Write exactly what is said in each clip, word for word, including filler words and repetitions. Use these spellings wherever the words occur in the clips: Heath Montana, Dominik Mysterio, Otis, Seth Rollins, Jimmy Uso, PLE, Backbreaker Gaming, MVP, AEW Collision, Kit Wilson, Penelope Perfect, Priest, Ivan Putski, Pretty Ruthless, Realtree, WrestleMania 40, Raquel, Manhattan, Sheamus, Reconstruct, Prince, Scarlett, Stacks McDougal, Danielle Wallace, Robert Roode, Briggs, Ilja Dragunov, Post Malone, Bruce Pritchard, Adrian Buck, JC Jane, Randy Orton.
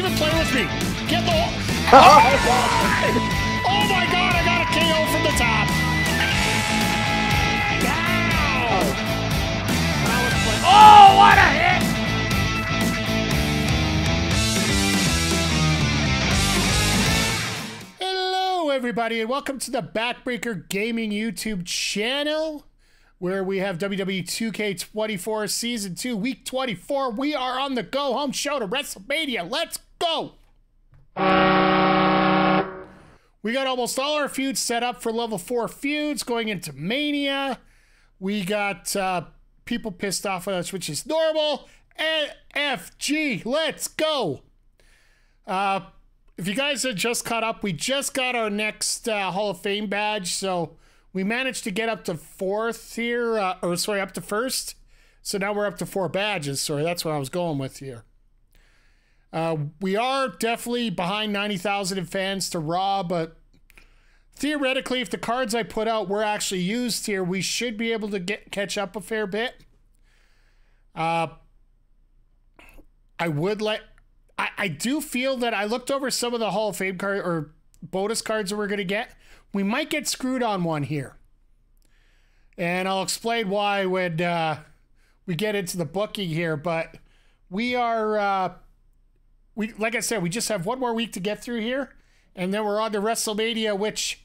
don't even play with me. Get the... Oh, oh my God, I got a K O from the top. Ow. Oh, what a hit. Hello, everybody, and welcome to the Backbreaker Gaming YouTube channel, where we have W W E two K twenty-four Season two, Week twenty-four. We are on the go-home show to WrestleMania. Let's go! We got almost all our feuds set up for Level four feuds going into Mania. We got uh, people pissed off at us, which is normal. N F G, let's go! Uh, if you guys are just caught up, we just got our next uh, Hall of Fame badge, so... we managed to get up to fourth here, uh, or sorry, up to first. So now we're up to four badges. Sorry, that's what I was going with here. Uh, we are definitely behind ninety thousand in fans to Raw, but theoretically, if the cards I put out were actually used here, we should be able to get catch up a fair bit. Uh, I would like, I, I do feel that I looked over some of the Hall of Fame card or bonus cards that we're going to get. We might get screwed on one here, and I'll explain why when uh, we get into the booking here. But we are, uh, we like I said, we just have one more week to get through here, and then we're on to WrestleMania. Which,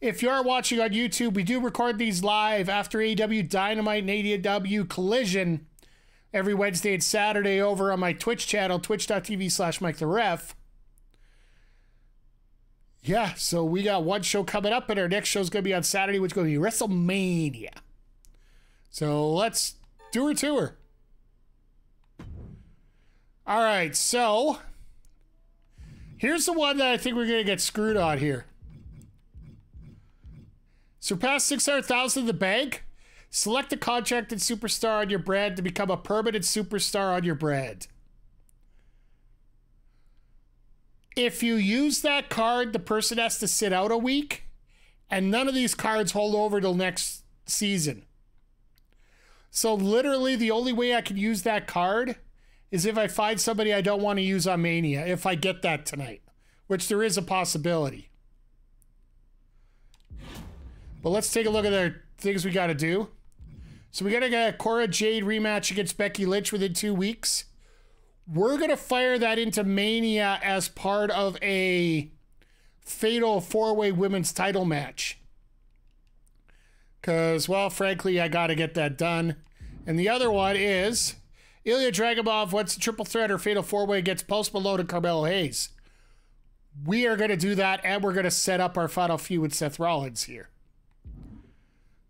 if you are watching on YouTube, we do record these live after A E W Dynamite and A E W Collision every Wednesday and Saturday over on my Twitch channel, twitch dot T V slash Mike the Ref. Yeah, so we got one show coming up, and our next show is going to be on Saturday, which is going to be WrestleMania. So let's do her tour. All right, so here's the one that I think we're going to get screwed on here. Surpass six hundred thousand in the bank. Select a contracted superstar on your brand to become a permanent superstar on your brand. If you use that card, the person has to sit out a week, and none of these cards hold over till next season. So literally the only way I can use that card is if I find somebody I don't want to use on Mania, if I get that tonight, which there is a possibility. But let's take a look at the things we got to do. So we got to get a Cora Jade rematch against Becky Lynch within two weeks. We're going to fire that into Mania as part of a fatal four-way women's title match. Because, well, frankly, I got to get that done. And the other one is Ilja Dragunov wants a triple threat or fatal four-way against Post Malone and Carmelo Hayes. We are going to do that, and we're going to set up our final feud with Seth Rollins here.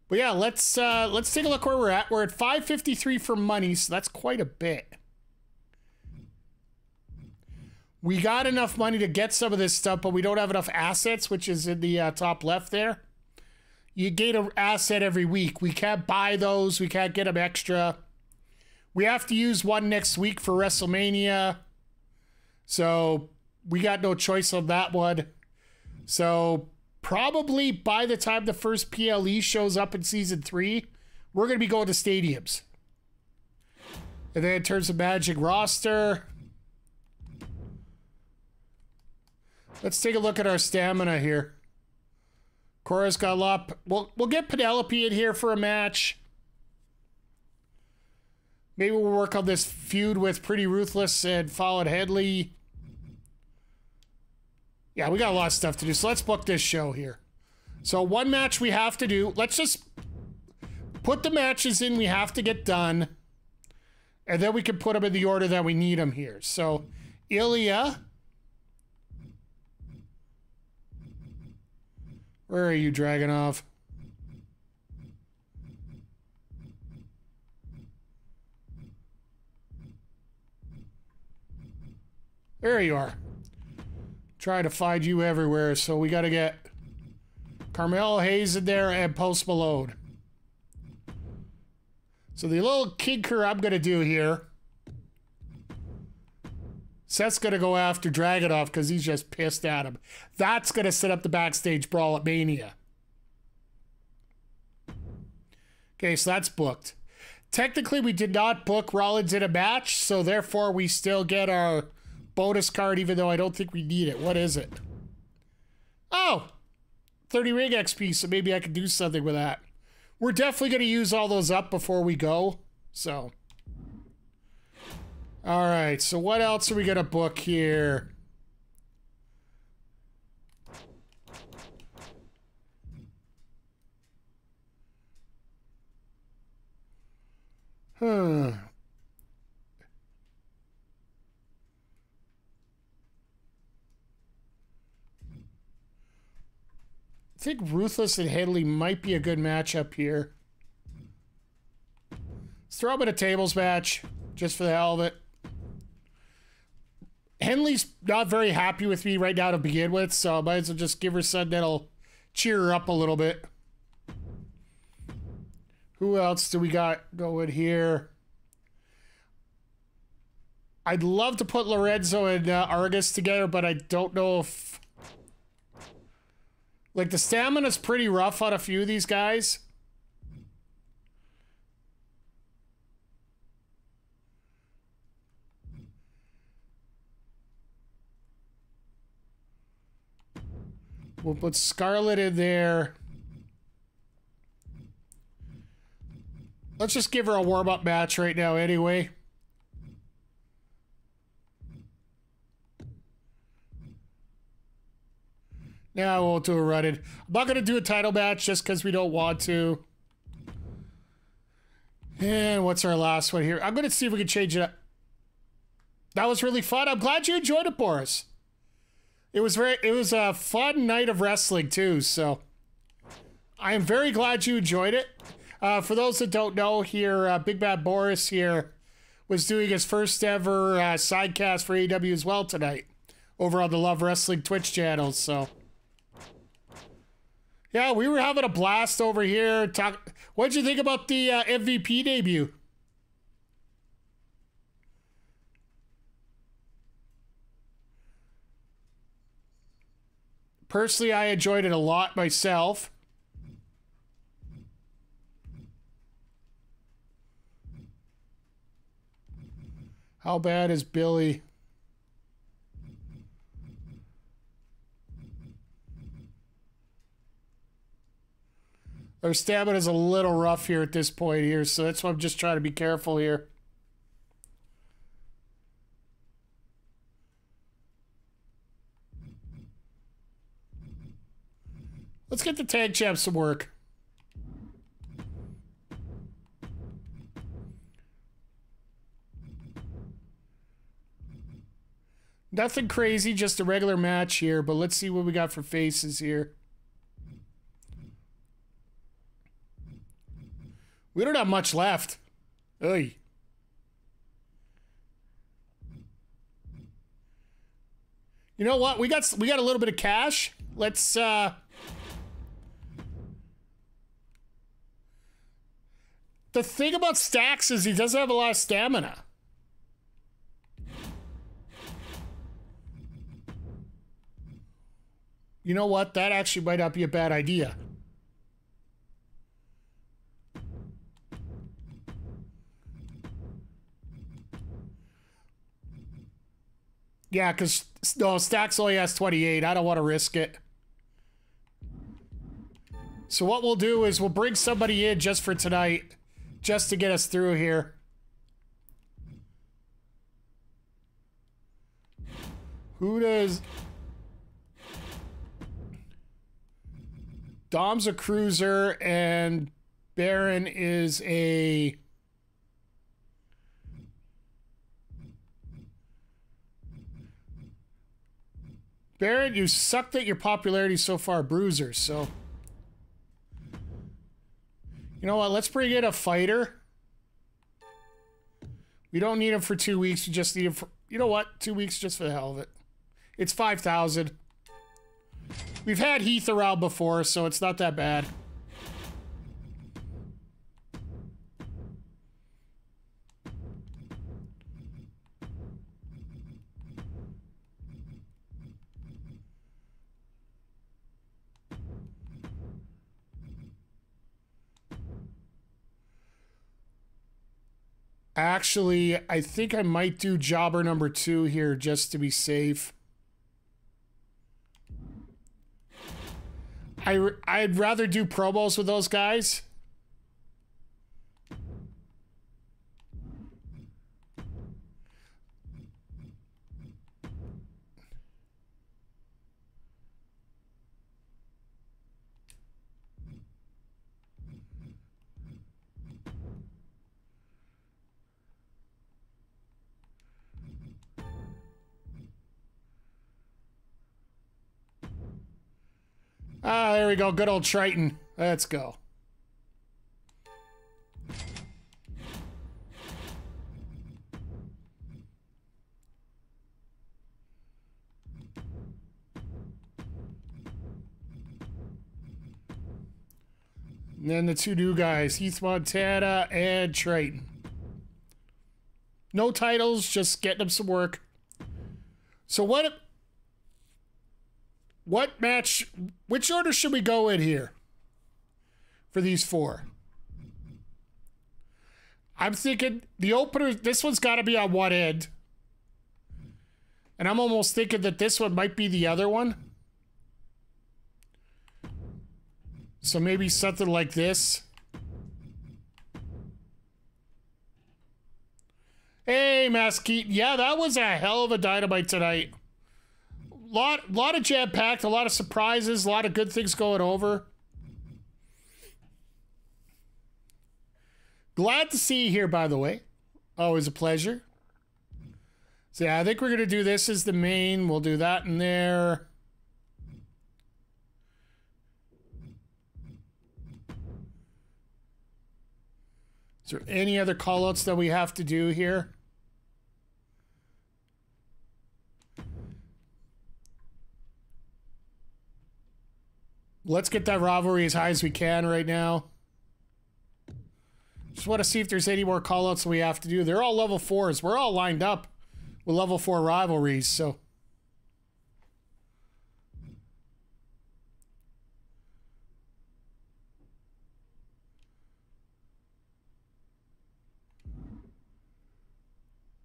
But, yeah, let's, uh, let's take a look where we're at. We're at five fifty-three for money, so that's quite a bit. We got enough money to get some of this stuff, but we don't have enough assets, which is in the uh, top left there. You gain an asset every week. We can't buy those. We can't get them extra. We have to use one next week for WrestleMania. So we got no choice on that one. So probably by the time the first P L E shows up in Season three, we're going to be going to stadiums. And then in terms of managing roster... let's take a look at our stamina here. Cora's got a lot. We'll, we'll get Penelope in here for a match. Maybe we'll work on this feud with Pretty Ruthless and Fallon Henley. Yeah, we got a lot of stuff to do, so let's book this show here. So one match we have to do. Let's just put the matches in we have to get done, and then we can put them in the order that we need them here. So Ilja... where are you, Dragunov? There you are. Trying to find you everywhere, so we got to get Carmelo Hayes in there and Post Malone. So the little kicker I'm going to do here, Seth's going to go after Dragunov because he's just pissed at him. That's going to set up the backstage brawl at Mania. Okay, so that's booked. Technically, we did not book Rollins in a match, so therefore we still get our bonus card, even though I don't think we need it. What is it? Oh, thirty ring X P, so maybe I can do something with that. We're definitely going to use all those up before we go, so. All right, so what else are we going to book here? Hmm. I think Ruthless and Henley might be a good matchup here. Let's throw him in a tables match, just for the hell of it. Henley's not very happy with me right now to begin with, so I might as well just give her something that'll cheer her up a little bit. Who else do we got going here? I'd love to put Lorenzo and uh, Argus together, but I don't know if... Like, the stamina's pretty rough on a few of these guys. We'll put Scarlett in there. Let's just give her a warm-up match right now anyway. Nah, I won't do a run-in. I'm not going to do a title match just because we don't want to. And what's our last one here? I'm going to see if we can change it up. That was really fun. I'm glad you enjoyed it, Boris. It was very, it was a fun night of wrestling, too, so... I am very glad you enjoyed it. Uh, for those that don't know here, uh, Big Bad Boris here was doing his first ever uh, sidecast for A E W as well tonight over on the Love Wrestling Twitch channel, so... Yeah, we were having a blast over here. Talk. What'd you think about the uh, M V P debut? Personally, I enjoyed it a lot myself. How bad is Billy? Our stamina is a little rough here at this point here, so that's why I'm just trying to be careful here. Let's get the tag champs some work. Nothing crazy, just a regular match here, but let's see what we got for faces here. We don't have much left. Oy. You know what? We got we got a little bit of cash. Let's uh The thing about Stacks is he doesn't have a lot of stamina. You know what? That actually might not be a bad idea. Yeah, because no, Stacks only has twenty-eight. I don't want to risk it. So what we'll do is we'll bring somebody in just for tonight, just to get us through here. Who does... Dom's a cruiser, and Baron is a... Baron, you sucked at your popularity so far, Bruiser, so... You know what, let's bring in a fighter. We don't need him for two weeks, we just need him for... You know what, two weeks just for the hell of it. It's five thousand. We've had Heath around before, so it's not that bad. Actually, I think I might do jobber number two here just to be safe. I, I'd rather do Pro Bowls with those guys. Ah, there we go. Good old Triton. Let's go. And then the two new guys, Heath Montana and Triton. No titles, just getting them some work. So what... What match, which order should we go in here for these four? I'm thinking the opener, this one's got to be on one end. And I'm almost thinking that this one might be the other one. So maybe something like this. Hey, Mass Keaton. Yeah, that was a hell of a Dynamite tonight. Lot, lot of jam-packed, a lot of surprises, a lot of good things going over. Glad to see you here, by the way. Always a pleasure. So yeah, I think we're going to do this as the main. We'll do that in there. Is there any other call-outs that we have to do here? Let's get that rivalry as high as we can right now. Just want to see if there's any more callouts we have to do. They're all level fours. We're all lined up with level four rivalries, so.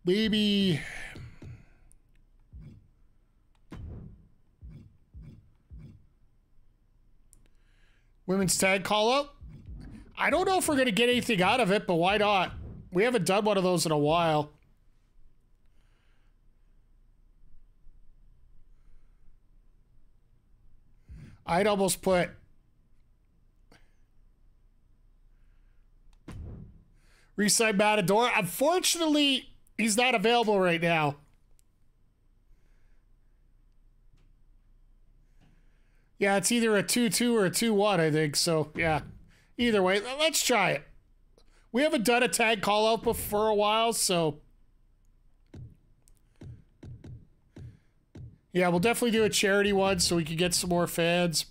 Maybe... Women's tag call up. I don't know if we're going to get anything out of it, but why not? We haven't done one of those in a while. I'd almost put Resign Matador. Unfortunately, he's not available right now. Yeah, it's either a two two or a two one, I think. So, yeah. Either way, let's try it. We haven't done a tag call-out for a while, so... Yeah, we'll definitely do a charity one so we can get some more fans.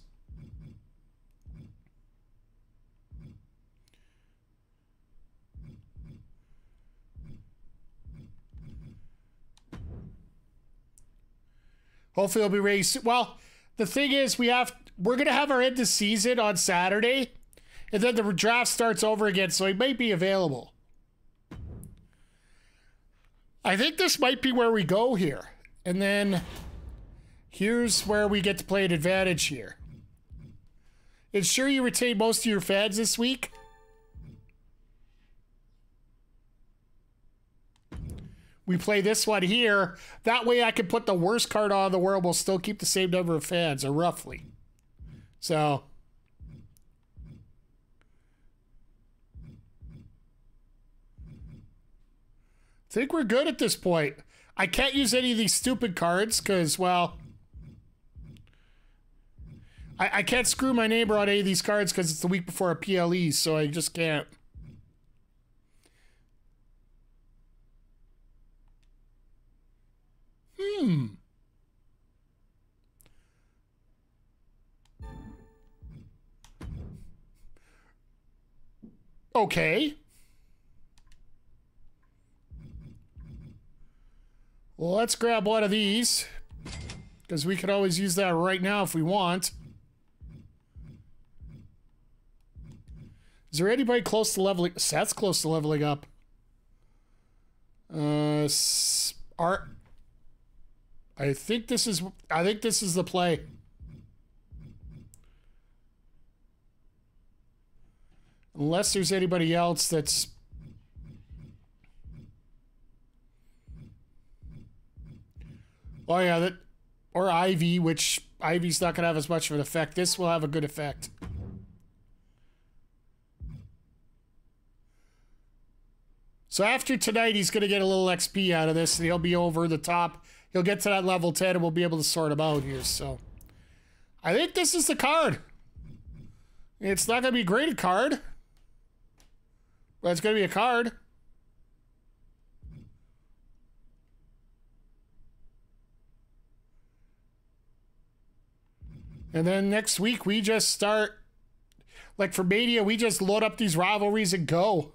Hopefully it'll be ready soon. Well... The thing is, we have we're gonna have our end of season on Saturday, and then the draft starts over again, so he might be available. I think this might be where we go here, and then here's where we get to play an advantage here. Ensure you retain most of your fans this week. We play this one here. That way I can put the worst card on in the world. We'll still keep the same number of fans, or roughly. So. I think we're good at this point. I can't use any of these stupid cards because, well. I, I can't screw my neighbor on any of these cards because it's the week before a P L E, so I just can't. Hmm. Okay. Well, let's grab one of these because we could always use that right now if we want. Is there anybody close to leveling? Seth's close to leveling up. this are I think this is I think this is the play. Unless there's anybody else that's Oh yeah, that or Ivy, which Ivy's not gonna have as much of an effect. This will have a good effect. So after tonight, he's going to get a little X P out of this, and he'll be over the top. He'll get to that level ten, and we'll be able to sort him out here. So I think this is the card. It's not going to be a graded card. But it's going to be a card. And then next week, we just start... Like for Mania, we just load up these rivalries and go.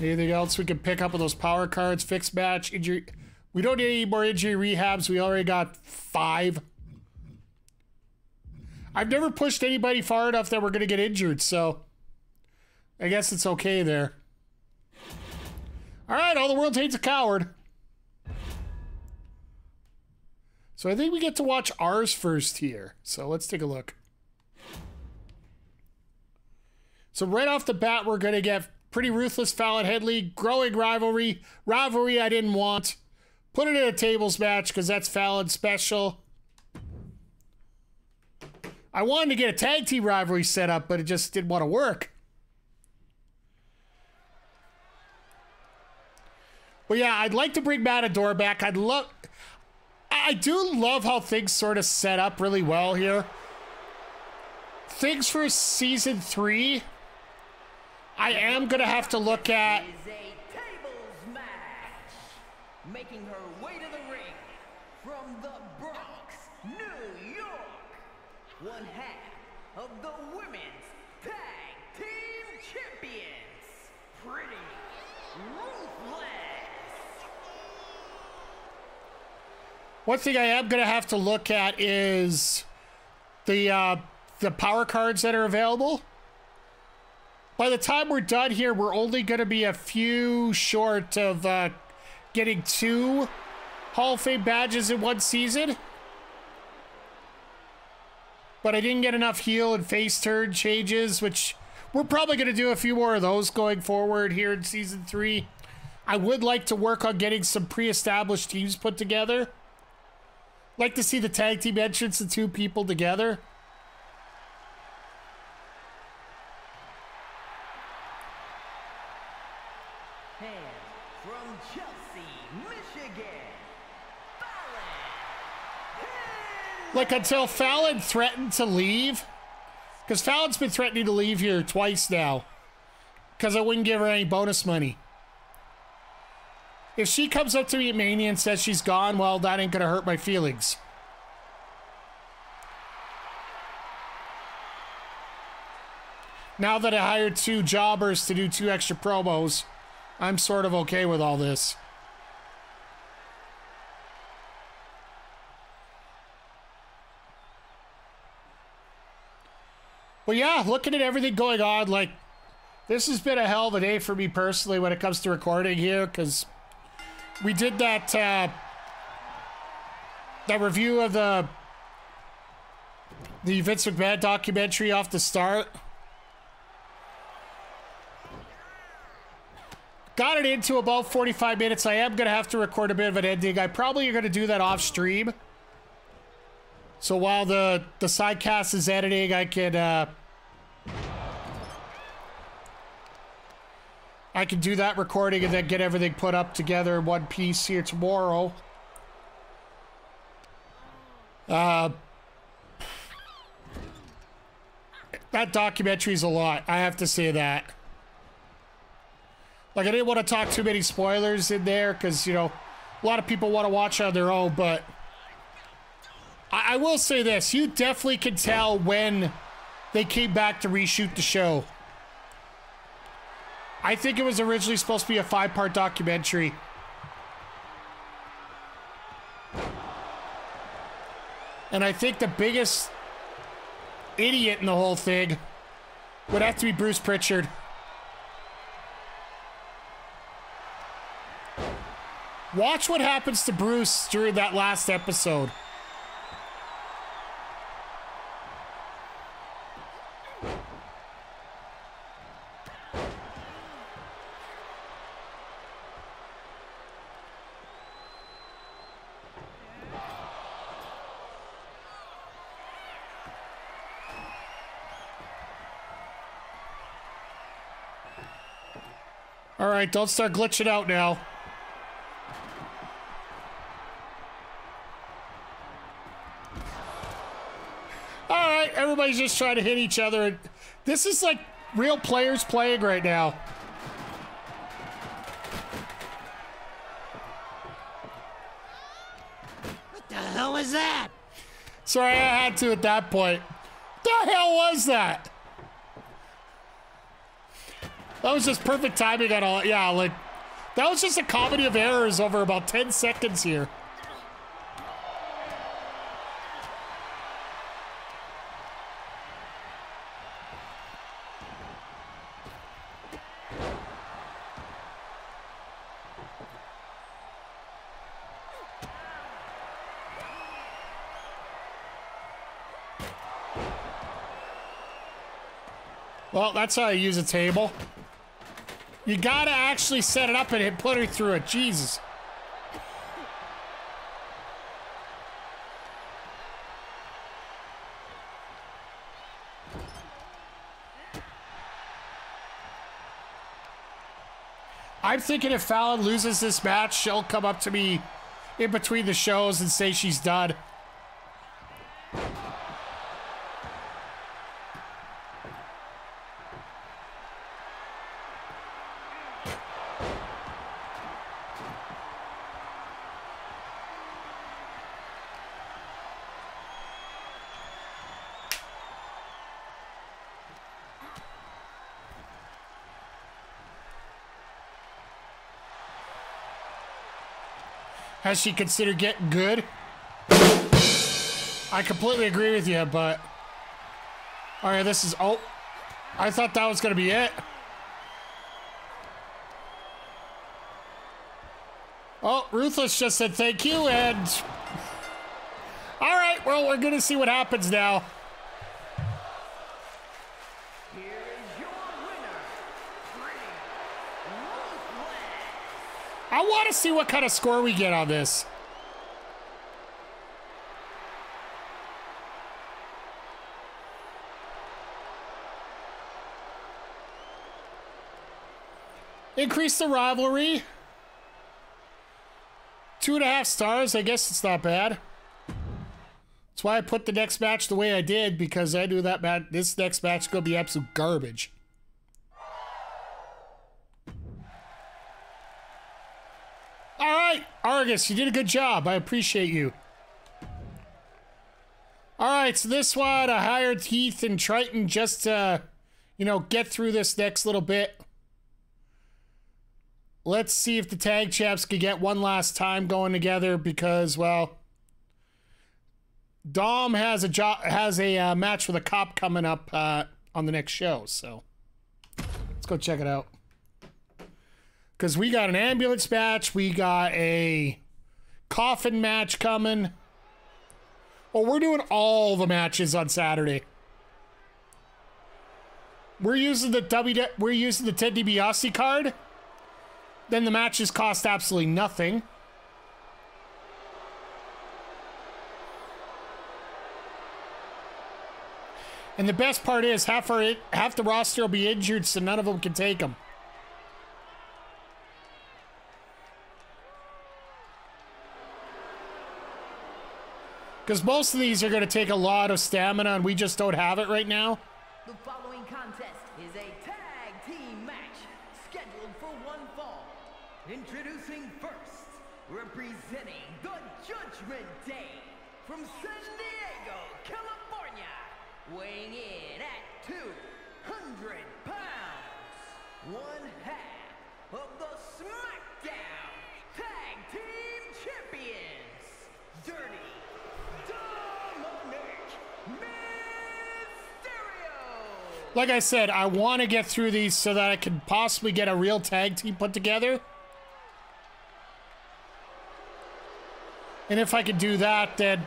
Anything else we can pick up with those power cards? Fixed match, injury. We don't need any more injury rehabs. We already got five. I've never pushed anybody far enough that we're going to get injured, so I guess it's okay there. All right, all the world hates a coward. So I think we get to watch ours first here. So let's take a look. So right off the bat, we're going to get... Pretty Ruthless, Fallon Henley, growing rivalry. Rivalry I didn't want. Put it in a tables match because that's Fallon's special. I wanted to get a tag team rivalry set up, but it just didn't want to work. Well, yeah, I'd like to bring Matador back. I'd love... I do love how things sort of set up really well here. Things for season three... I am gonna have to look at is a tables match, making her way to the ring from the Bronx, New York, one half of the women's tag team champions, Pretty Ruthless. One thing I am gonna have to look at is the uh, the power cards that are available. By the time we're done here, we're only going to be a few short of uh, getting two Hall of Fame badges in one season. But I didn't get enough heel and face turn changes, which we're probably going to do a few more of those going forward here in season three. I would like to work on getting some pre-established teams put together. Like to see the tag team entrance of two people together. Like, until Fallon threatened to leave, because Fallon's been threatening to leave here twice now, because I wouldn't give her any bonus money. If she comes up to me at Mania and says she's gone, well, that ain't going to hurt my feelings. Now that I hired two jobbers to do two extra promos, I'm sort of okay with all this. Well, yeah, looking at everything going on, like, this has been a hell of a day for me personally when it comes to recording here, because we did that, uh, that review of the, the Vince McMahon documentary off the start. Got it into about forty-five minutes. I am going to have to record a bit of an ending. I probably are going to do that off stream. So while the, the sidecast is editing, I can, uh, I can do that recording and then get everything put up together in one piece here tomorrow. Uh, that documentary's a lot, I have to say that. Like, I didn't want to talk too many spoilers in there because, you know, a lot of people want to watch on their own, but... I will say this, you definitely can tell when they came back to reshoot the show. I think it was originally supposed to be a five-part documentary. And I think the biggest idiot in the whole thing would have to be Bruce Pritchard. Watch what happens to Bruce during that last episode. All right, don't start glitching out now. All right, everybody's just trying to hit each other. This is like real players playing right now. What the hell was that? Sorry, I had to at that point. What the hell was that? That was just perfect timing at all. Yeah, like, that was just a comedy of errors over about ten seconds here. Well, that's how you use a table. You gotta actually set it up and put her through it. Jesus. I'm thinking if Fallon loses this match, she'll come up to me in between the shows and say she's done. Has she considered getting good? I completely agree with you, but... All right, this is... Oh, I thought that was gonna be it. Oh, Ruthless just said thank you, and... All right, well, we're gonna see what happens now. I want to see what kind of score we get on this. Increase the rivalry. Two and a half stars. I guess it's not bad. That's why I put the next match the way I did, because I knew that match, this next match is going to be absolute garbage. Argus, you did a good job. I appreciate you. All right, so this one, I hired Heath and Triton just to, you know, get through this next little bit. Let's see if the tag chaps could get one last time going together because, well, Dom has a job, has a uh, match with a cop coming up uh, on the next show. So let's go check it out. Because we got an ambulance match. We got a coffin match coming. Oh, we're doing all the matches on Saturday. We're using the W. We're using the Ted DiBiase card. Then the matches cost absolutely nothing. And the best part is half our half the roster will be injured, so none of them can take them. Because most of these are going to take a lot of stamina, and we just don't have it right now. The following contest is a tag team match scheduled for one fall. Introducing first, representing the Judgment Day from San Diego, California, weighing in at two hundred pounds, one half of the SmackDown Tag Team Champions, Dirty Dominik Mysterio. Like I said, I want to get through these so that I can possibly get a real tag team put together. And if I could do that, then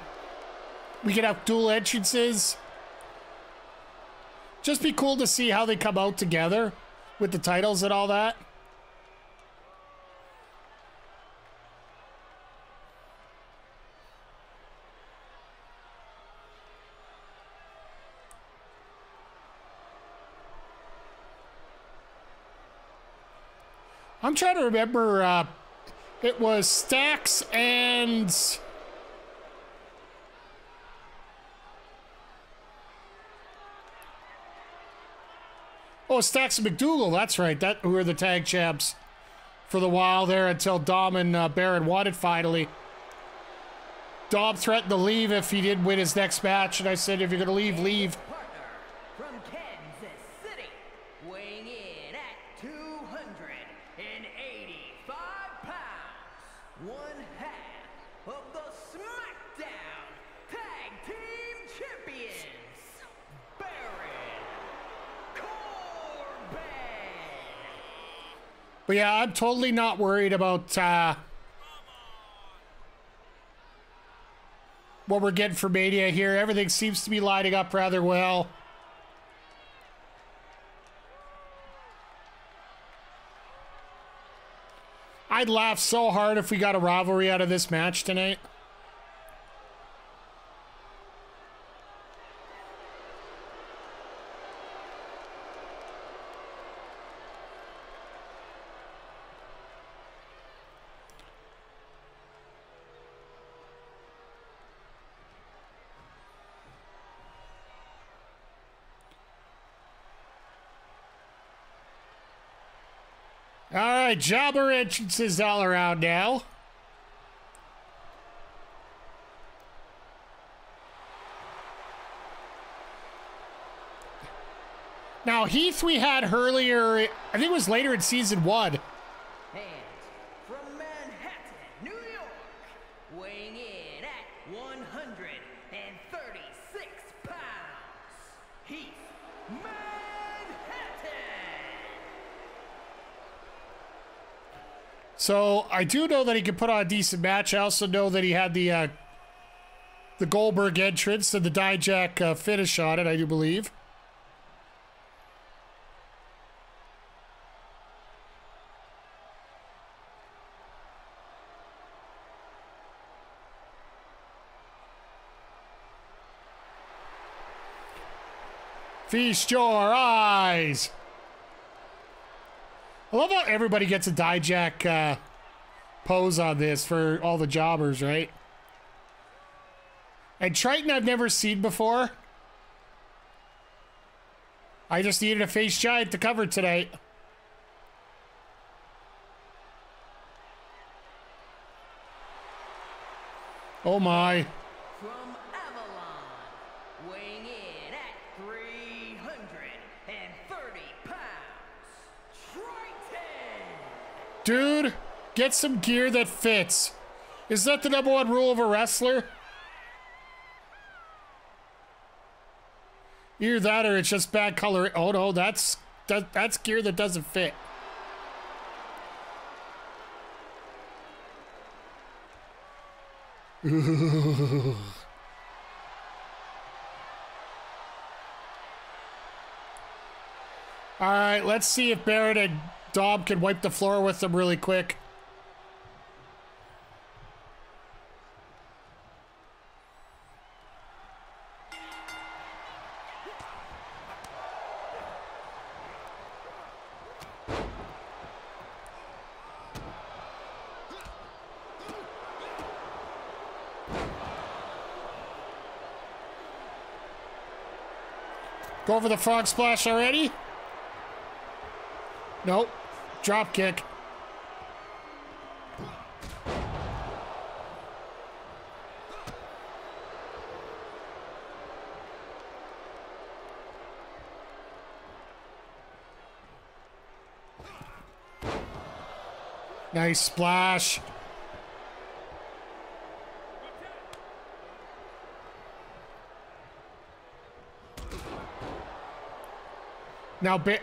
we could have dual entrances. Just be cool to see how they come out together with the titles and all that. I'm trying to remember, uh, it was Stacks and... Oh, Stacks McDougal, that's right. That who were the tag champs for the while there until Dom and uh, Baron won it finally. Dom threatened to leave if he didn't win his next match, and I said, if you're gonna leave, leave. But yeah, I'm totally not worried about uh, what we're getting for Mania here. Everything seems to be lining up rather well. I'd laugh so hard if we got a rivalry out of this match tonight. Jobber entrances all around now. Now Heath we had earlier, I think it was later in season one. And from Manhattan, New York, weighing in at one hundred thirty-six pounds, Heath Montana. So I do know that he can put on a decent match. I also know that he had the uh, the Goldberg entrance and the Dijak uh, finish on it, I do believe. Feast your eyes. I love how everybody gets a Dijak uh, pose on this for all the jobbers, right? And Triton I've never seen before. I just needed a face giant to cover tonight. Oh my. Dude, get some gear that fits. Is that the number one rule of a wrestler? Either that or it's just bad color. Oh no, that's that, that's gear that doesn't fit. Ooh. All right, let's see if Barrett and Dom can wipe the floor with them really quick. Go for the frog splash already? Nope. Drop kick. Nice splash. Now, bit.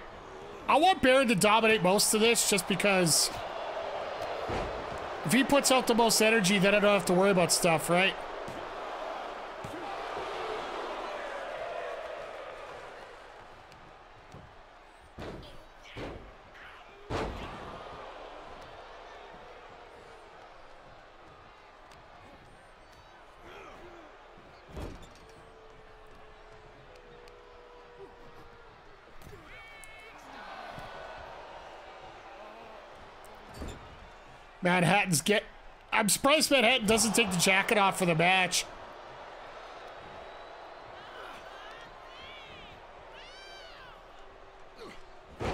I want Baron to dominate most of this just because If he puts out the most energy, then I don't have to worry about stuff, right? Manhattan's get... I'm surprised Manhattan doesn't take the jacket off for the match. I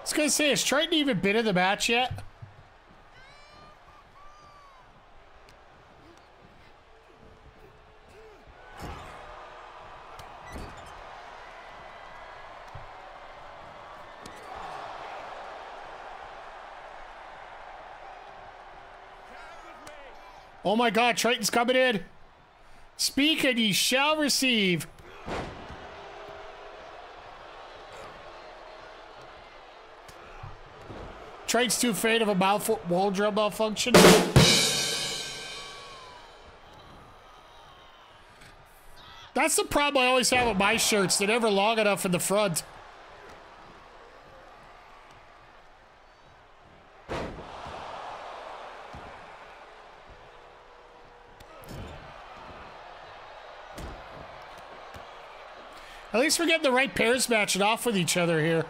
was gonna say, has Triton even been in the match yet? Oh my God, Triton's coming in. Speak and ye shall receive. Triton's too afraid of a mouthful, wall drum malfunction. That's the problem I always have with my shirts. They're never long enough in the front. At least we're getting the right pairs matching off with each other here.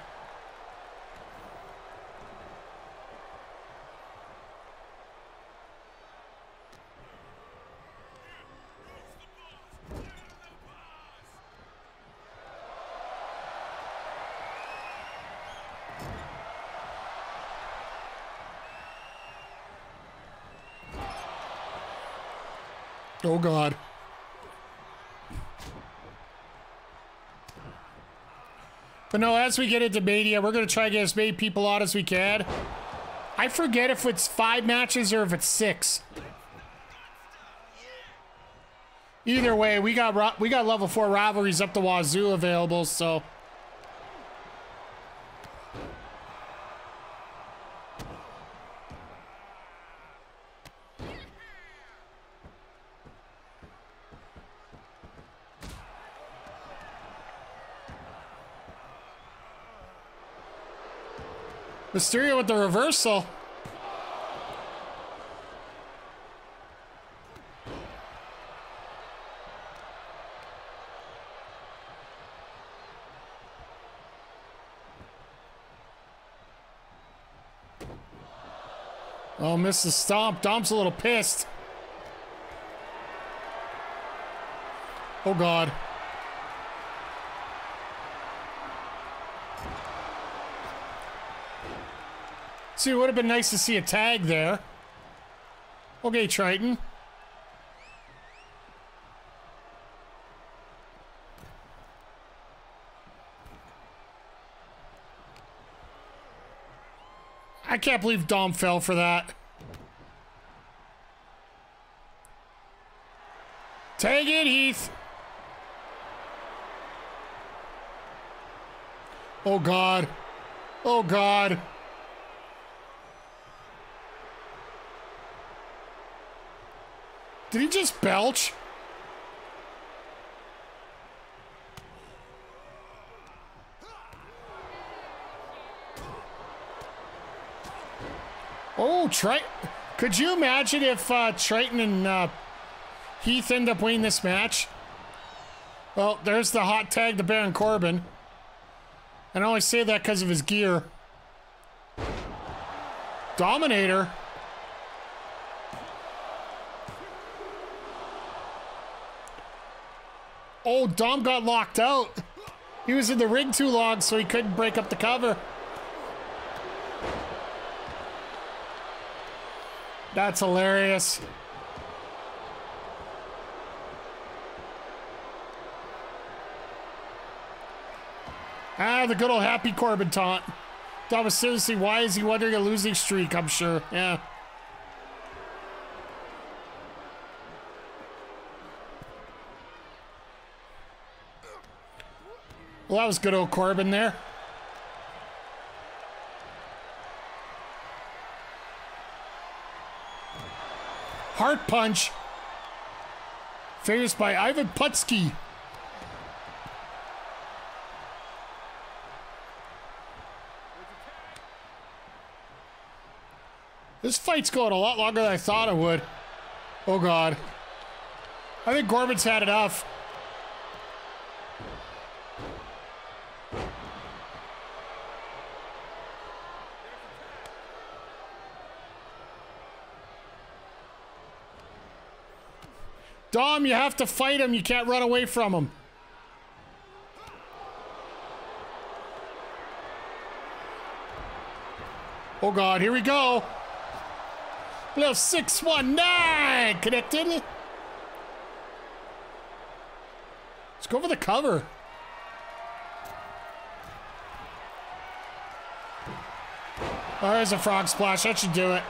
Oh, God. But no, as we get into Mania, we're going to try to get as many people on as we can. I forget if it's five matches or if it's six. Either way, we got we got level four rivalries up the wazoo available, so... Mysterio with the reversal. Oh, missed the stomp. Dom's a little pissed. Oh, God. See, it would have been nice to see a tag there. Okay, Triton. I can't believe Dom fell for that. Tag in, Heath. Oh, God. Oh, God. Did he just belch? Oh, Triton. Could you imagine if uh, Triton and uh, Heath end up winning this match? Well, there's the hot tag to Baron Corbin. And I only say that because of his gear. Dominator. Oh, Dom got locked out. He was in the ring too long, so he couldn't break up the cover. That's hilarious. Ah, the good old happy Corbin taunt. Dom was seriously, why is he wondering a losing streak, I'm sure. Yeah. Well, that was good old Corbin there. Heart punch. Faced by Ivan Putski. This fight's going a lot longer than I thought it would. Oh, God. I think Corbin's had enough. Dom, you have to fight him. You can't run away from him. Oh, God. Here we go. Left six one nine connected. Let's go for the cover. Oh, there's a frog splash. That should do it.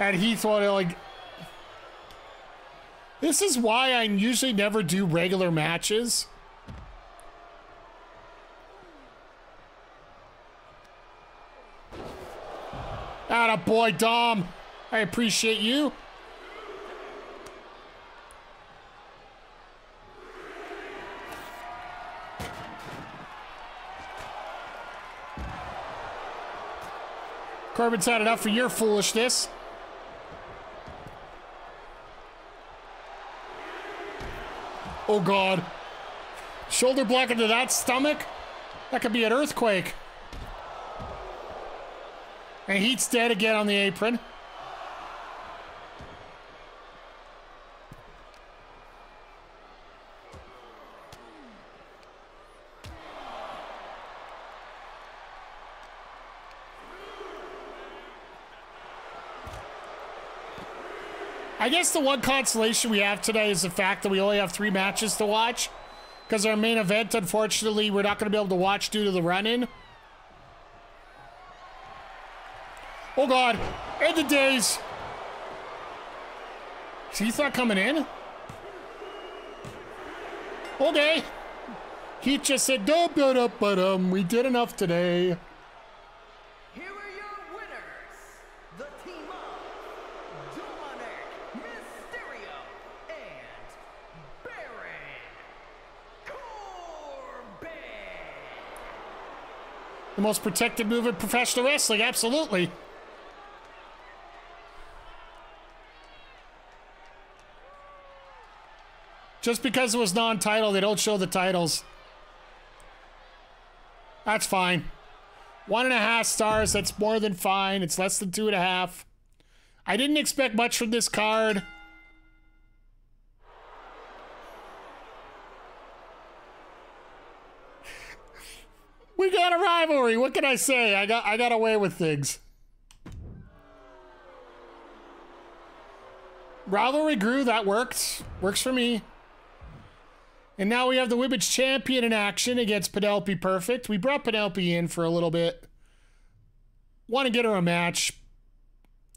And Heath won't like. This is why I usually never do regular matches. Atta boy, Dom. I appreciate you. Corbin's had enough for your foolishness. Oh, God. Shoulder block into that stomach. That could be an earthquake. And Heat's dead again on the apron. I guess the one consolation we have today is the fact that we only have three matches to watch, because our main event, unfortunately, we're not going to be able to watch due to the run-in. Oh, God. End the days. Is Heath not coming in? Okay. Heath just said, don't build up, but um, we did enough today. Here are your winners. The team of Dominik Mysterio and Baron Corbin. The most protected move in professional wrestling, absolutely. Just because it was non-title, they don't show the titles. That's fine. One and a half stars, that's more than fine. It's less than two and a half. I didn't expect much from this card. We got a rivalry, what can I say? I got, I got away with things. Rivalry grew, that worked. Works for me. And now we have the women's champion in action against Penelope Perfect. We brought Penelope in for a little bit. Want to get her a match.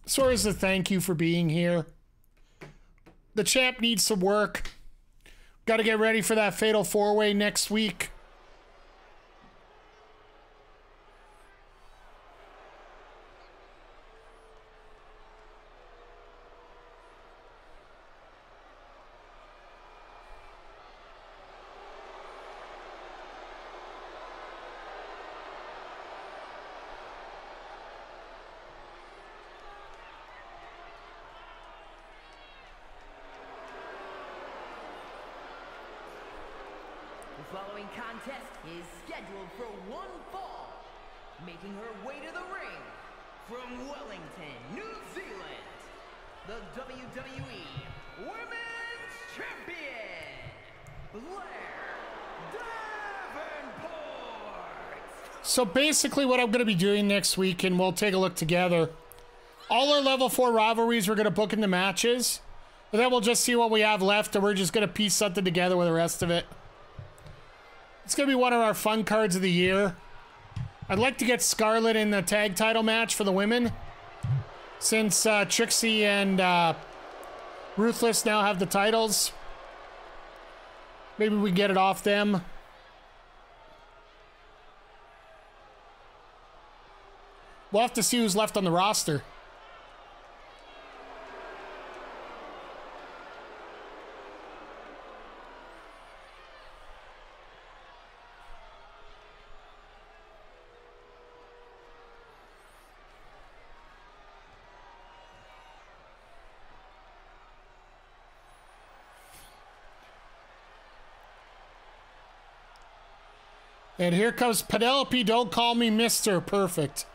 Sort of as a thank you for being here. The champ needs some work. Got to get ready for that fatal four-way next week. So basically what I'm going to be doing next week, and we'll take a look together, all our level four rivalries we're going to book into matches, and then we'll just see what we have left, and we're just going to piece something together with the rest of it. It's going to be one of our fun cards of the year. I'd like to get Scarlett in the tag title match for the women, since uh, Trixie and uh, Ruthless now have the titles. Maybe we can get it off them. We'll have to see who's left on the roster. And here comes Penelope, don't call me Mister Perfect.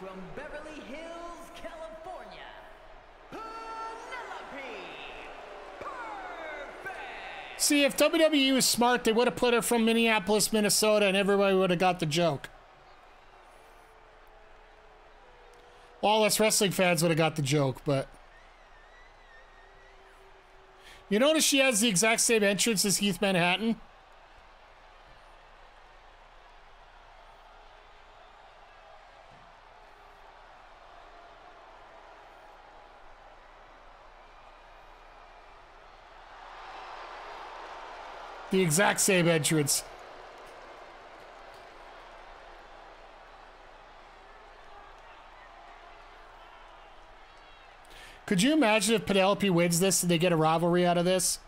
From Beverly Hills, California, Penelope Perfect. See, if W W E was smart, they would have put her from Minneapolis, Minnesota, and everybody would have got the joke. All us wrestling fans would have got the joke, but... You notice she has the exact same entrance as Heath Manhattan? The exact same entrance. Could you imagine if Penelope wins this and they get a rivalry out of this?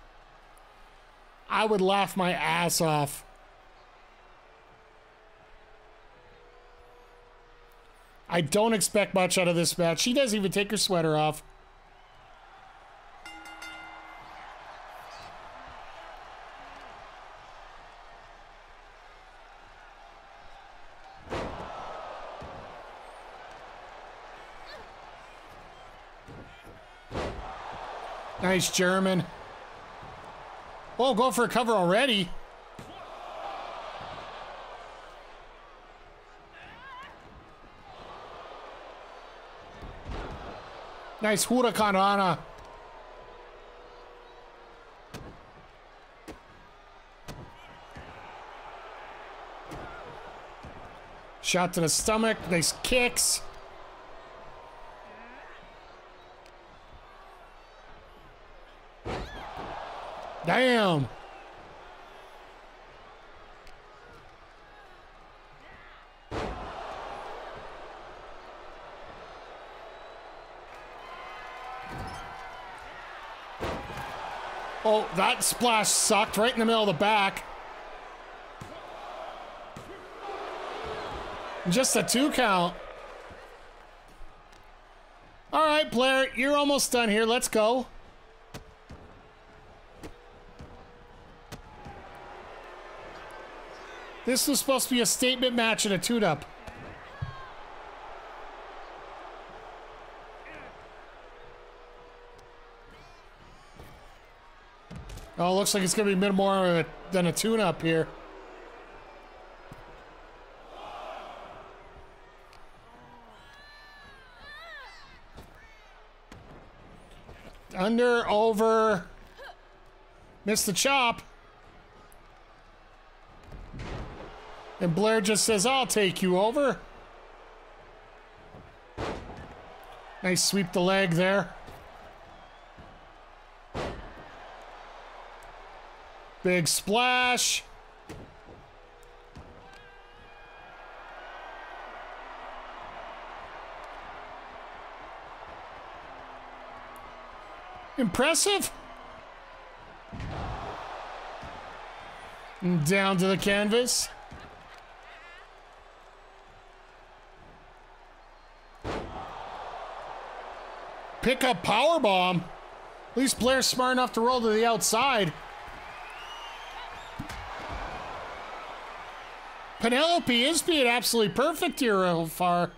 I would laugh my ass off. I don't expect much out of this match. She doesn't even take her sweater off. Nice German. Whoa, go for a cover already. Nice Huracan Rana. Shot to the stomach, nice kicks. Damn. Oh, that splash sucked right in the middle of the back. Just a two count. All right, Blair, you're almost done here. Let's go. This was supposed to be a statement match and a tune-up. Oh, looks like it's going to be a bit more of a, than a tune-up here. Under, over. Missed the chop. And Blair just says, I'll take you over. Nice sweep the leg there. Big splash. Impressive. And down to the canvas. Pick up powerbomb. At least Blair's smart enough to roll to the outside. Penelope is being absolutely perfect here so far.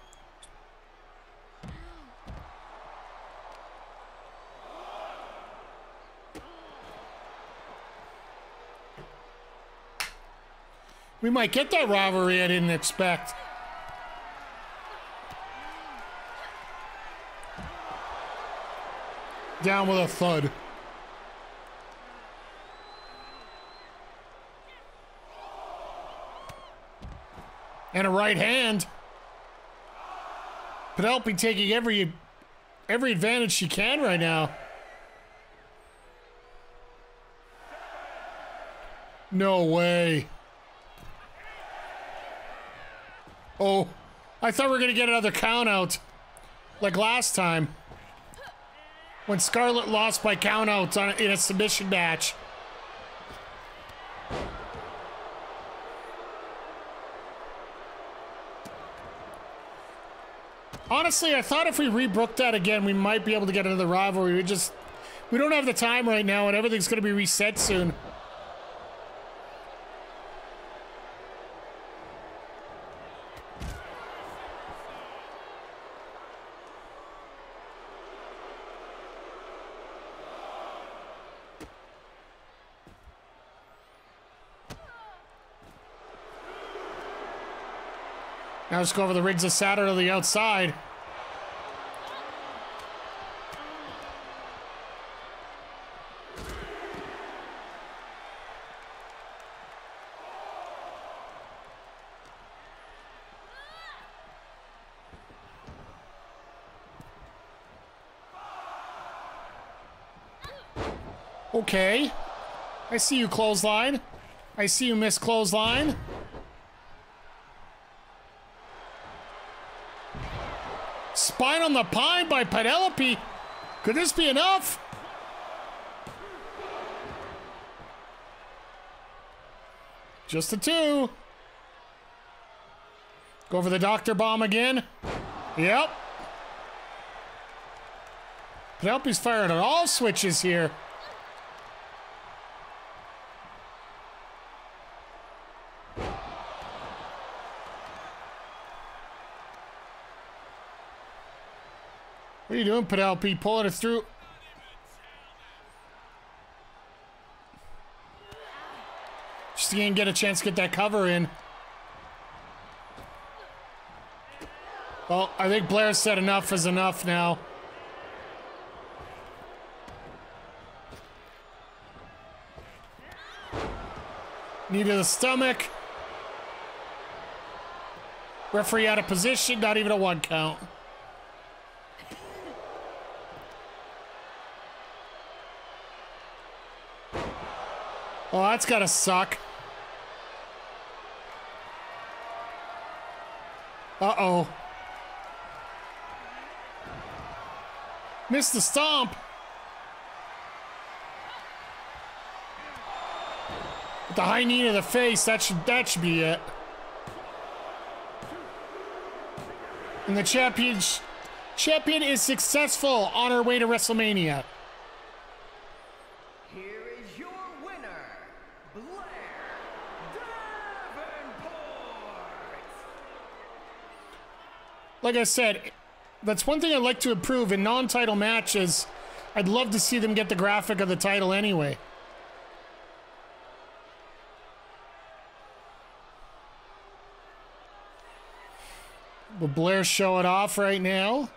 We might get that rivalry I didn't expect. Down with a thud. And a right hand. Penelope taking every every advantage she can right now. No way. Oh, I thought we were gonna get another count out like last time, when Scarlett lost by countouts on in a submission match. Honestly, I thought if we rebooked that again, we might be able to get another rivalry. We just, we don't have the time right now, and everything's going to be reset soon. Now let's go over the rigs of Saturn on the outside. Okay. I see you, clothesline. I see you, miss clothesline. Spine on the pine by Penelope. Could this be enough? Just the two. Go for the doctor bomb again. Yep. Penelope's firing on all switches here. What are you doing, Penelope? Pulling it through. Just didn't get a chance to get that cover in. Well, I think Blair said enough is enough now. Knee to the stomach. Referee out of position, not even a one count. Oh, that's gotta suck. Uh-oh. Missed the stomp. With the high knee to the face, that should that should be it. And the champion champion is successful on her way to WrestleMania. Like I said, that's one thing I'd like to improve in non-title matches. I'd love to see them get the graphic of the title anyway. Will Blair show it off right now?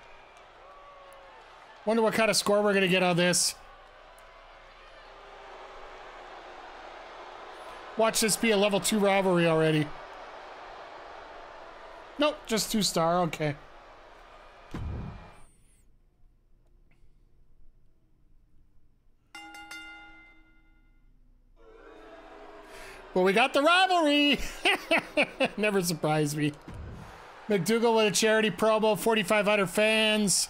Wonder what kind of score we're going to get on this. Watch this be a level two rivalry already. Nope, just two star, okay. Well, we got the rivalry. Never surprised me. McDougal with a charity promo, forty-five hundred fans.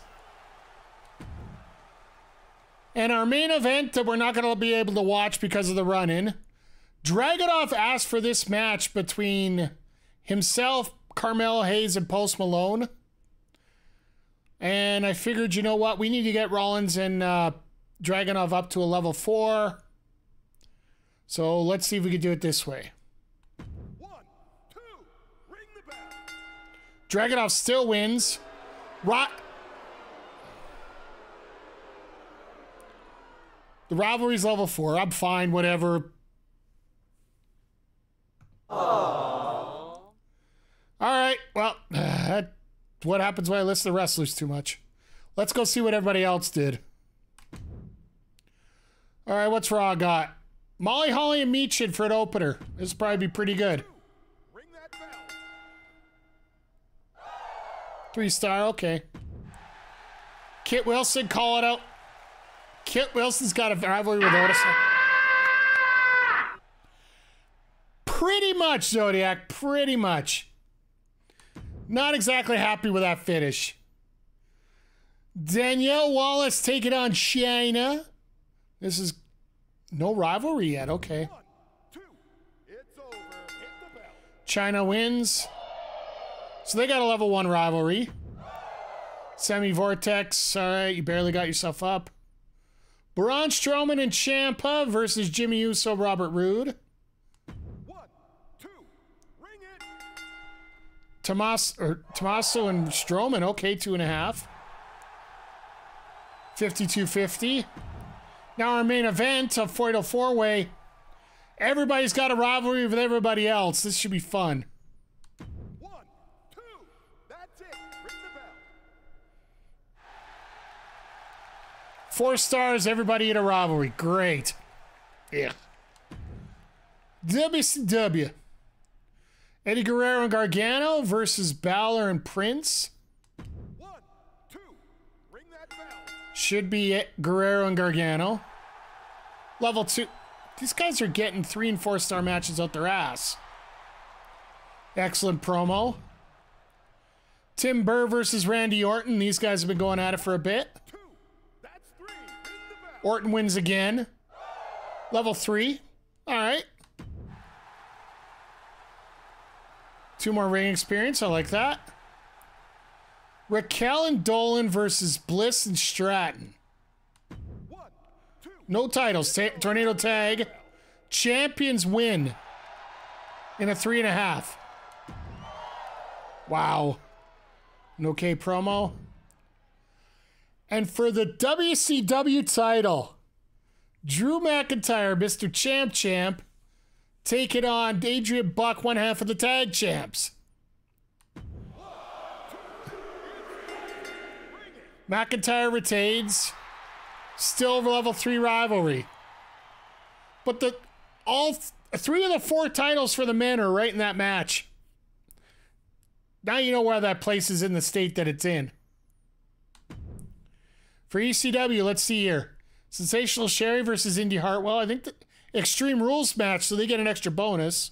And our main event that we're not gonna be able to watch because of the run-in. Dragunov asked for this match between himself, Carmelo Hayes, and Post Malone, and I figured, you know what, we need to get Rollins and uh, Dragunov up to a level four, so let's see if we can do it this way. One, two, ring the bell. Dragunov still wins. Ro the rivalry's level four. I'm fine, whatever. Oh. All right, well, that's what happens when I listen to wrestlers too much. Let's go see what everybody else did. All right, what's Raw got? Molly Holly and Meechin for an opener. This will probably be pretty good. Ring that bell. Three star, okay. Kit Wilson, call it out. Kit Wilson's got a rivalry with Otis. Ah! Pretty much, Zodiac, pretty much. Not exactly happy with that finish. Danielle Wallace taking on China. This is no rivalry yet, okay. One, two, it's over. Hit the bell. China wins. So they got a level one rivalry. Semi-Vortex. All right, you barely got yourself up. Braun Strowman and Ciampa versus Jimmy Uso, Robert Roode. One, two, ring it. Tomas, or Tommaso and Strowman. Okay, two and a half. fifty-two fifty. Now our main event of Fatal Four Way. Everybody's got a rivalry with everybody else. This should be fun. One, two, that's it. Ring the bell. Four stars. Everybody in a rivalry. Great. Yeah. W C W. Eddie Guerrero and Gargano versus Balor and Prince. Should be Guerrero and Gargano. Level two. These guys are getting three and four star matches out their ass. Excellent promo. Tim Burr versus Randy Orton. These guys have been going at it for a bit. Two, that's three. Orton wins again. Level three. All right. Two more ring experience. I like that. Raquel and Dolan versus Bliss and Stratton. No titles. Ta tornado tag. Champions win in a three and a half. Wow. An okay promo. And for the W C W title, Drew McIntyre, Mister Champ Champ, taking on Adrian Buck, one half of the tag champs. McIntyre retains, still level three rivalry. But the all th three of the four titles for the men are right in that match. Now you know why that place is in the state that it's in. For E C W, let's see here. Sensational Sherry versus Indy Hartwell. I think the Extreme Rules match, so they get an extra bonus.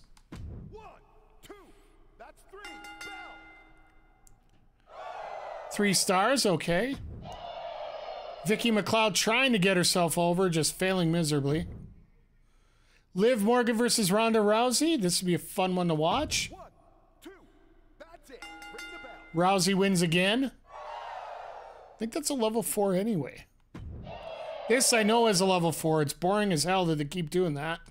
Three stars, okay. Vicki McLeod trying to get herself over, just failing miserably. Liv Morgan versus Ronda Rousey. This would be a fun one to watch. One, two, that's it. Ring the bell. Rousey wins again. I think that's a level four anyway. This I know is a level four. It's boring as hell that they keep doing that.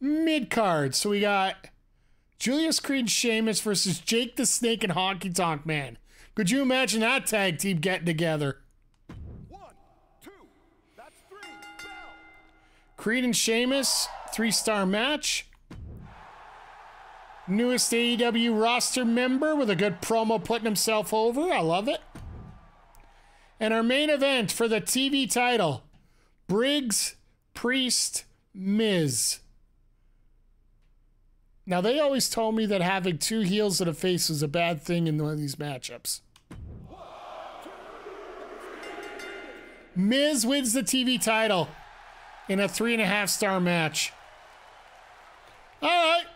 Mid-card. So we got Julius Creed Sheamus versus Jake the Snake and Honky Tonk Man. Could you imagine that tag team getting together? One, two, that's three. Bell. Creed and Sheamus, three-star match. Newest A E W roster member with a good promo putting himself over. I love it. And our main event for the T V title, Briggs, Priest, Miz. Now, they always told me that having two heels and a face was a bad thing in one of these matchups. Miz wins the T V title in a three and a half star match. All right.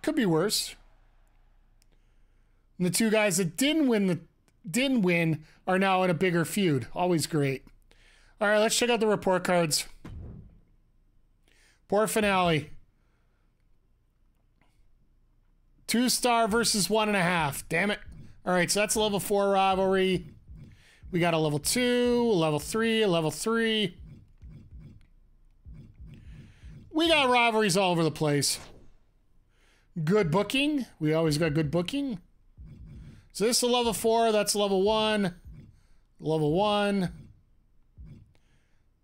Could be worse. And the two guys that didn't win, the, didn't win are now in a bigger feud. Always great. All right, let's check out the report cards. Poor finale. Two star versus one and a half. Damn it. All right, so that's a level four rivalry. We got a level two, a level three, a level three. We got rivalries all over the place. Good booking. We always got good booking. So this is a level four. That's level one. Level one.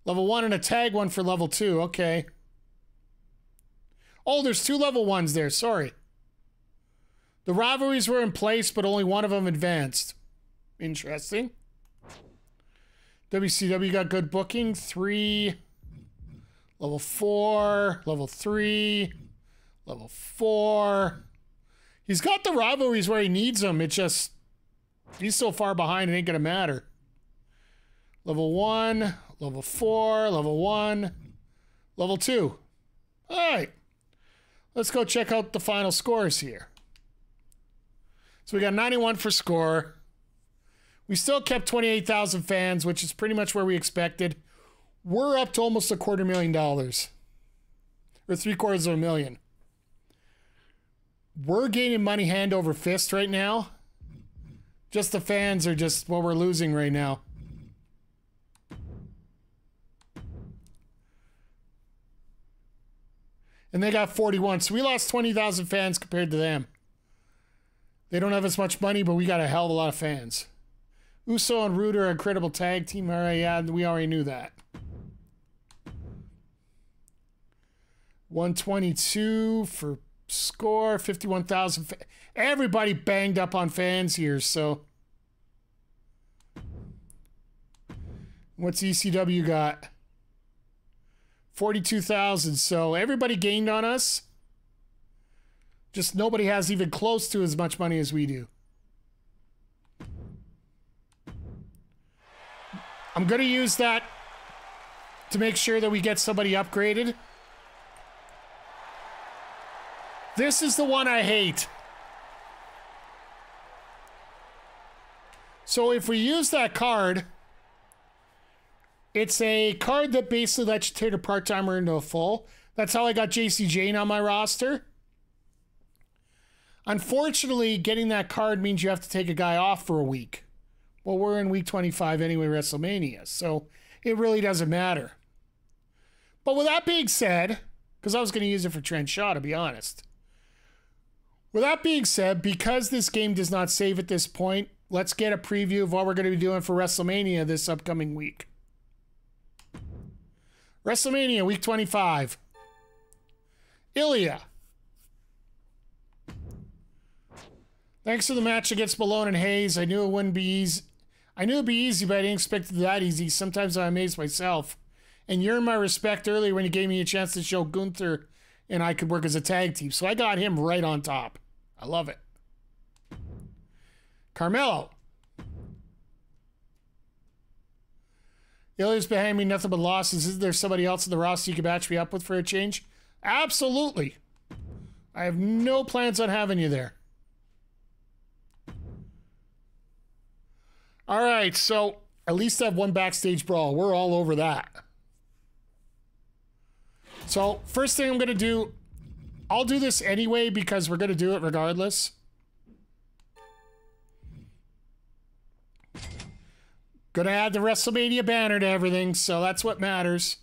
Level one and a tag one for level two. Okay. Oh, there's two level ones there. Sorry. The rivalries were in place, but only one of them advanced. Interesting. W C W got good booking. Three. Level four. Level three. Level four. He's got the rivalries where he needs them. It's just, he's so far behind, it ain't going to matter. Level one. Level four. Level one. Level two. All right. Let's go check out the final scores here. So we got ninety-one for score. We still kept twenty-eight thousand fans, which is pretty much where we expected. We're up to almost a quarter million dollars. Or three quarters of a million. We're gaining money hand over fist right now. Just the fans are just what we're losing right now. And they got forty-one, so we lost twenty thousand fans compared to them. They don't have as much money, but we got a hell of a lot of fans. Uso and Rude are an incredible tag team. All right, yeah, we already knew that. one twenty-two for score, fifty-one thousand. Everybody banged up on fans here, so. What's E C W got? forty-two thousand, so everybody gained on us. Just nobody has even close to as much money as we do. I'm going to use that to make sure that we get somebody upgraded. This is the one I hate. So if we use that card, it's a card that basically lets you turn a part-timer into a full. That's how I got J C Jane on my roster. Unfortunately, getting that card means you have to take a guy off for a week. Well, we're in week twenty-five anyway, WrestleMania, so it really doesn't matter. But with that being said, because I was going to use it for Trent Shaw, to be honest. With that being said, because this game does not save at this point, let's get a preview of what we're going to be doing for WrestleMania this upcoming week. WrestleMania week twenty-five. Ilja. Thanks for the match against Malone and Hayes. I knew it wouldn't be easy. I knew it'd be easy, but I didn't expect it that easy. Sometimes I'm amazed myself. And you earned my respect earlier when you gave me a chance to show Gunther and I could work as a tag team. So I got him right on top. I love it. Carmelo. Ilya's behind me, nothing but losses. Isn't there somebody else in the roster you can match me up with for a change? Absolutely. I have no plans on having you there. All right, so at least I have one backstage brawl. We're all over that. So first thing I'm going to do, I'll do this anyway because we're going to do it regardless. Gonna add the WrestleMania banner to everything, so that's what matters.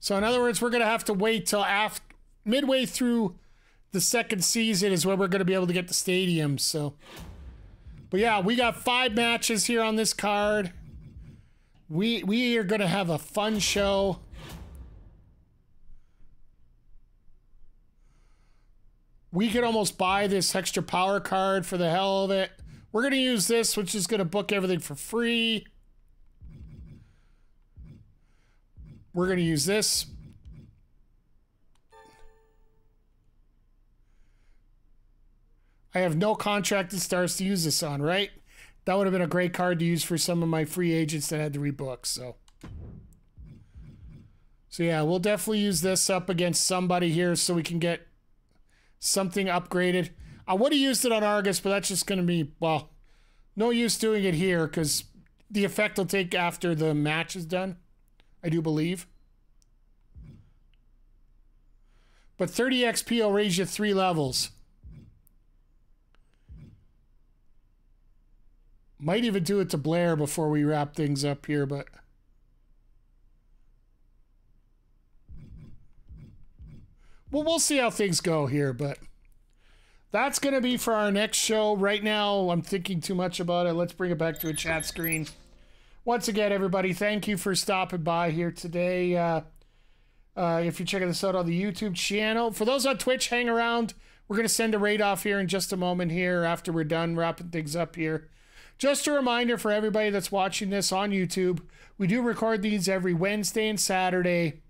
So in other words, we're gonna have to wait till after midway through the second season is when we're gonna be able to get the stadium. So, but yeah, we got five matches here on this card. We we are gonna have a fun show. We could almost buy this extra power card for the hell of it. We're going to use this, which is going to book everything for free. We're going to use this. I have no contracted stars to use this on, right? That would have been a great card to use for some of my free agents that had to rebook. So, so yeah, we'll definitely use this up against somebody here so we can get something upgraded. I would have used it on Argus, but that's just going to be, well, no use doing it here because the effect will take after the match is done, I do believe. But thirty X P will raise you three levels. Might even do it to Blair before we wrap things up here, but... Well, we'll see how things go here, but... That's going to be for our next show. Right now, I'm thinking too much about it. Let's bring it back to a chat screen. Once again, everybody, thank you for stopping by here today. Uh, uh, if you're checking this out on the YouTube channel. For those on Twitch, hang around. We're going to send a raid off here in just a moment here after we're done wrapping things up here. Just a reminder for everybody that's watching this on YouTube, we do record these every Wednesday and Saturday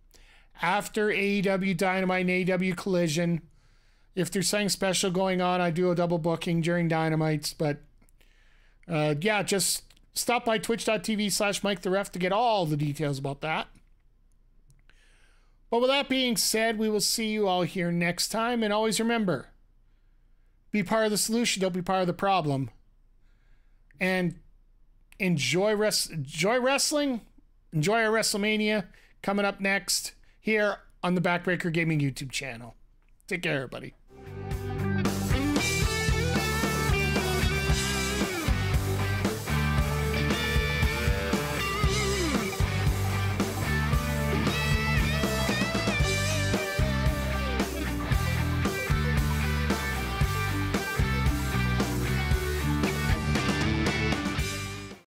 after A E W Dynamite and A E W Collision. If there's something special going on, I do a double booking during Dynamites. But, uh, yeah, just stop by twitch.tv slash MikeTheRef to get all the details about that. But with that being said, we will see you all here next time. And always remember, be part of the solution, don't be part of the problem. And enjoy, res enjoy wrestling. Enjoy our WrestleMania coming up next here on the Backbreaker Gaming YouTube channel. Take care, everybody.